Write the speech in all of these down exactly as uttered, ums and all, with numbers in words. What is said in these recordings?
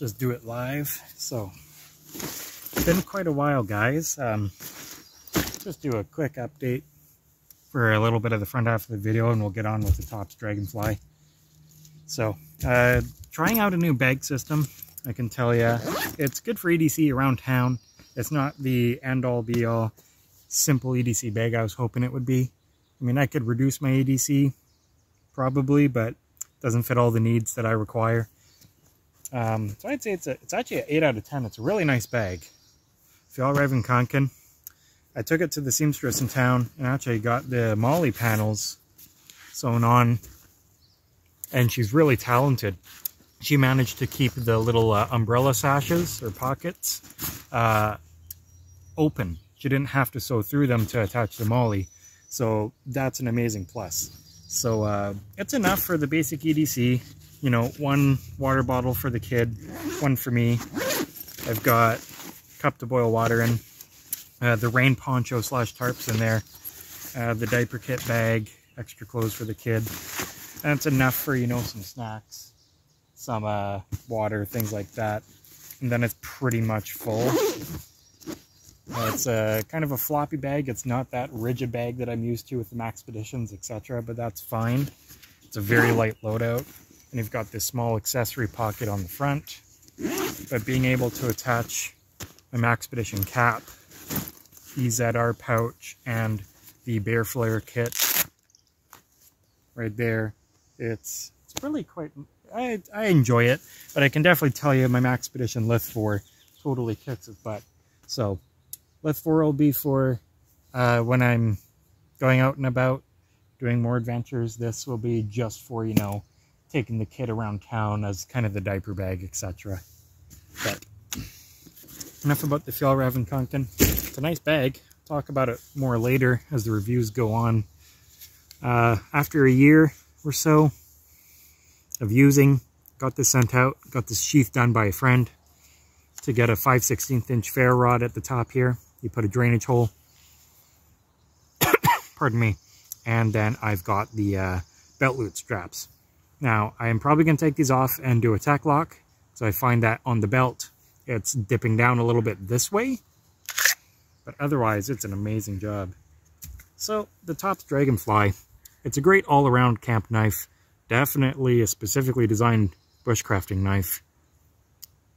just do it live. So it's been quite a while, guys. Um, just do a quick update for a little bit of the front half of the video, and we'll get on with the Tops Dragonfly. So uh, trying out a new bag system, I can tell you. It's good for E D C around town. It's not the end-all, be-all, simple E D C bag I was hoping it would be. I mean, I could reduce my E D C probably, but it doesn't fit all the needs that I require. Um, so I'd say it's a, it's actually an eight out of ten. It's a really nice bag. Fjallraven Kanken. I took it to the seamstress in town and actually got the molly panels sewn on. And she's really talented. She managed to keep the little uh, umbrella sashes or pockets uh, open. She didn't have to sew through them to attach the molly. So that's an amazing plus. So uh, it's enough for the basic E D C. You know, one water bottle for the kid, one for me. I've got a cup to boil water in. Uh, the rain poncho slash tarps in there, uh, the diaper kit bag, extra clothes for the kid. And it's enough for, you know, some snacks, some uh, water, things like that. And then it's pretty much full. Uh, it's a, kind of a floppy bag. It's not that rigid bag that I'm used to with the Maxpeditions, et cetera. But that's fine. It's a very light loadout. And you've got this small accessory pocket on the front. But being able to attach my Maxpedition cap, E Z R pouch, and the bear flare kit right there, it's it's really quite, I, I enjoy it. But I can definitely tell you my Maxpedition Lith four totally kicks its butt. So Lith four will be for uh, when I'm going out and about doing more adventures. This will be just for, you know, taking the kid around town as kind of the diaper bag, et cetera. But enough about the Fjallraven Kanken. It's a nice bag. I'll talk about it more later as the reviews go on. Uh, after a year or so of using, got this sent out, got this sheath done by a friend to get a five sixteenth inch ferro rod at the top here. You put a drainage hole, pardon me, and then I've got the uh, belt loop straps. Now, I am probably going to take these off and do a tack lock, so I find that on the belt, it's dipping down a little bit this way, but otherwise it's an amazing job. So the Tops Dragonfly, it's a great all-around camp knife, definitely a specifically designed bushcrafting knife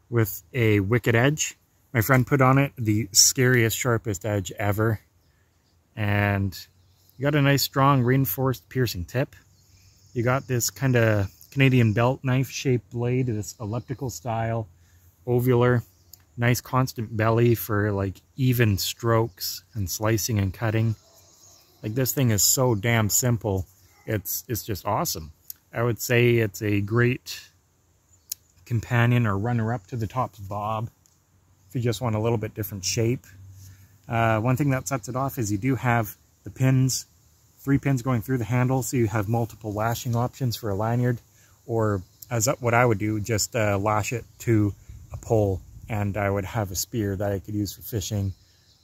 with a wicked edge. My friend put on it the scariest, sharpest edge ever, and you got a nice strong reinforced piercing tip. You got this kind of Canadian belt knife shaped blade, this elliptical style, ovular, nice constant belly for like even strokes and slicing and cutting. Like, this thing is so damn simple, it's it's just awesome. I would say it's a great companion or runner-up to the Tops Bob if you just want a little bit different shape. Uh, one thing that sets it off is you do have the pins, three pins going through the handle, so you have multiple lashing options for a lanyard, or as what I would do, just uh, lash it to a pole, and I would have a spear that I could use for fishing,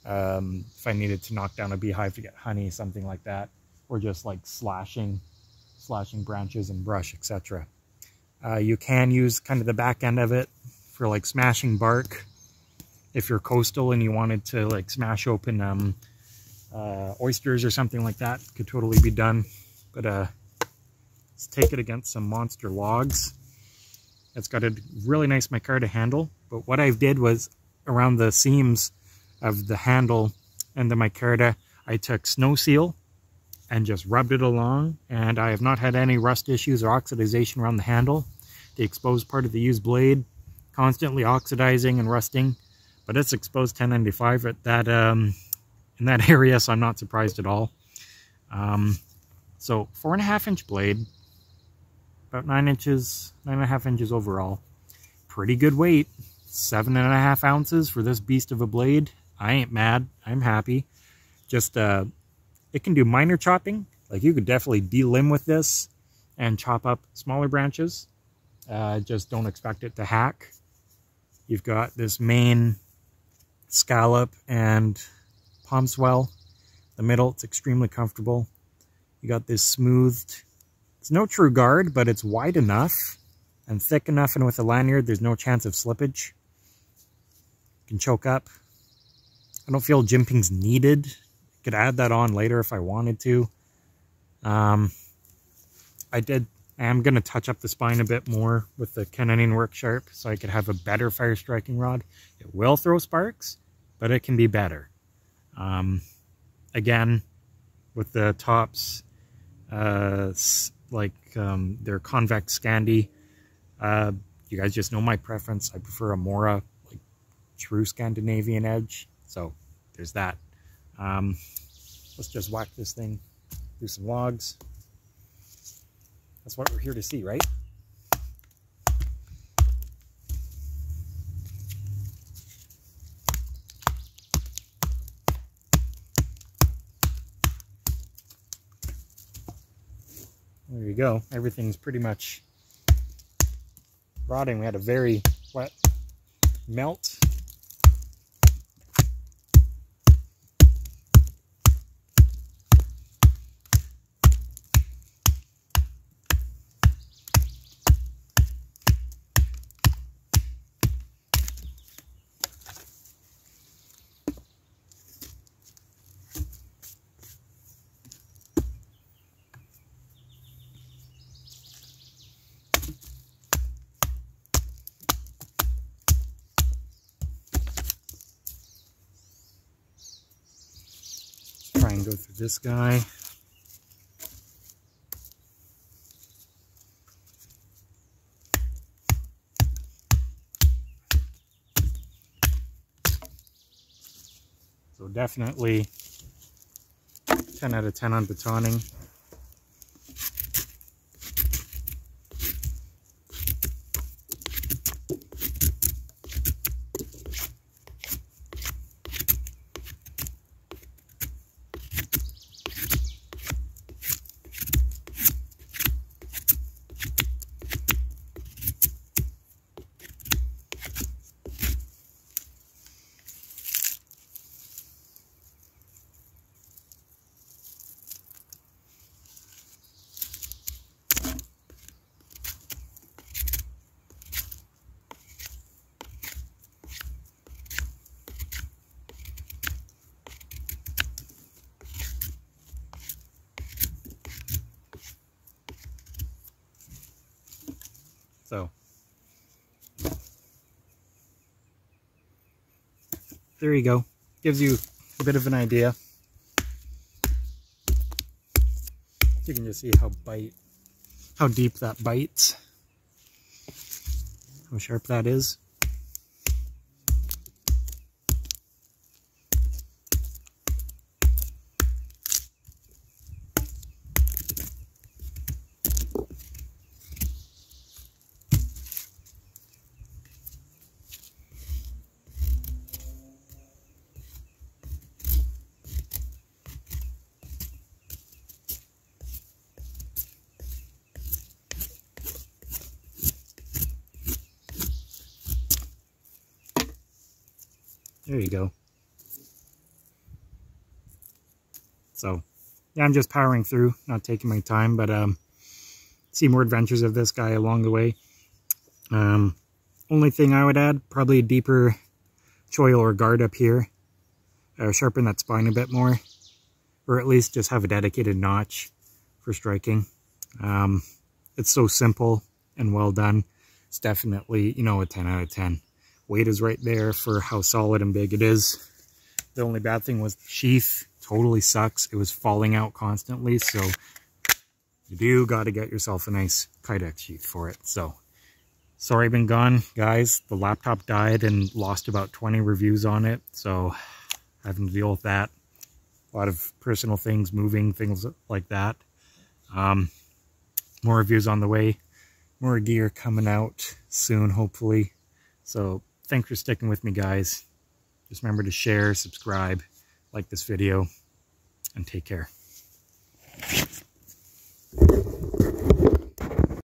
um, if I needed to knock down a beehive to get honey, something like that, or just like slashing slashing branches and brush, et cetera. Uh, you can use kind of the back end of it for like smashing bark if you're coastal and you wanted to like smash open um, uh, oysters or something like that. Could totally be done, but uh, let's take it against some monster logs. It's got a really nice micarta handle, but what I did was around the seams of the handle and the micarta, I took snow seal and just rubbed it along, and I have not had any rust issues or oxidization around the handle. The exposed part of the used blade, constantly oxidizing and rusting, but it's exposed ten ninety-five at that, um, in that area, so I'm not surprised at all. Um, so four and a half inch blade, about nine inches, nine and a half inches overall. Pretty good weight. Seven and a half ounces for this beast of a blade. I ain't mad. I'm happy. Just, uh, it can do minor chopping. Like, you could definitely de-limb with this and chop up smaller branches. Uh, just don't expect it to hack. You've got this main scallop and palm swell. The middle, it's extremely comfortable. You got this smoothed, it's no true guard, but it's wide enough. and thick enough, and with a lanyard there's no chance of slippage. You can choke up. I don't feel jimping's needed. Could add that on later if I wanted to. Um, I did. I am going to touch up the spine a bit more with the Ken Onion Work Sharp so I could have a better fire striking rod. It will throw sparks, but it can be better. Um, again, with the Tops, uh, like um, their Convex Scandi, uh, you guys just know my preference. I prefer a Mora, like true Scandinavian edge. So there's that. Um, let's just whack this thing through some logs. That's what we're here to see, right? There you go. Everything's pretty much rotting. We had a very wet melt. And go through this guy. So definitely ten out of ten on batoning. So there you go. Gives you a bit of an idea. You can just see how bite, how deep that bites, how sharp that is. There you go. So, yeah, I'm just powering through, not taking my time, but um, see more adventures of this guy along the way. Um, only thing I would add, probably a deeper choil or guard up here. Uh, sharpen that spine a bit more, or at least just have a dedicated notch for striking. Um, it's so simple and well done. It's definitely, you know, a ten out of ten. Weight is right there for how solid and big it is. The only bad thing was the sheath totally sucks. It was falling out constantly, so you do got to get yourself a nice Kydex sheath for it. So, sorry I've been gone, guys. The laptop died and lost about twenty reviews on it, so having to deal with that. A lot of personal things, moving, things like that. Um, more reviews on the way. More gear coming out soon, hopefully. So, thanks for sticking with me, guys. Just remember to share, subscribe, like this video, and take care.